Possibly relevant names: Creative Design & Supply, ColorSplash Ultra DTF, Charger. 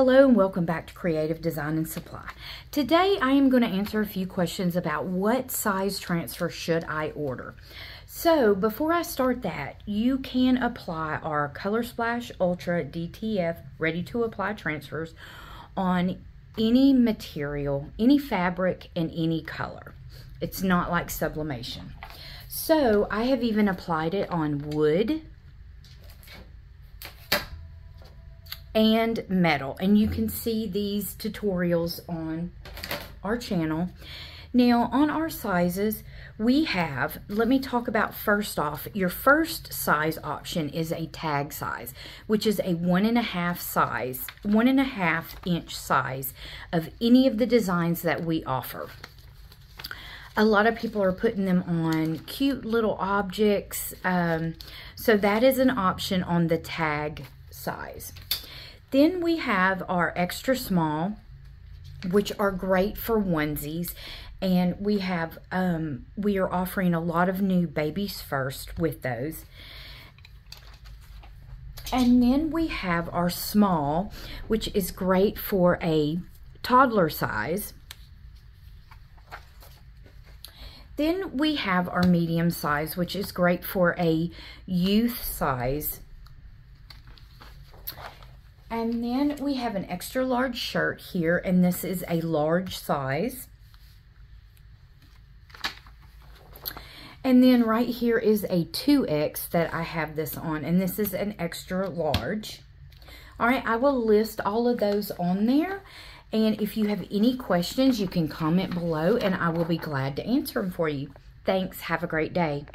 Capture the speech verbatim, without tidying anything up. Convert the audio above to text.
Hello and welcome back to Creative Design and Supply. Today I am going to answer a few questions about what size transfer should I order. So before I start that, you can apply our ColorSplash Ultra D T F ready to apply transfers on any material, any fabric, and any color. It's not like sublimation. So I have even applied it on wood and metal, and you can see these tutorials on our channel. Now on our sizes, we have, let me talk about first off, your first size option is a tag size, which is a one and a half size, one and a half inch size of any of the designs that we offer. A lot of people are putting them on cute little objects, um, so that is an option on the tag size. Then we have our extra small, which are great for onesies, and we have um, we are offering a lot of new babies first with those. And then we have our small, which is great for a toddler size. Then we have our medium size, which is great for a youth size. And then we have an extra large shirt here, and this is a large size. And then right here is a two X that I have this on, and this is an extra large. All right, I will list all of those on there. And if you have any questions, you can comment below, and I will be glad to answer them for you. Thanks. Have a great day.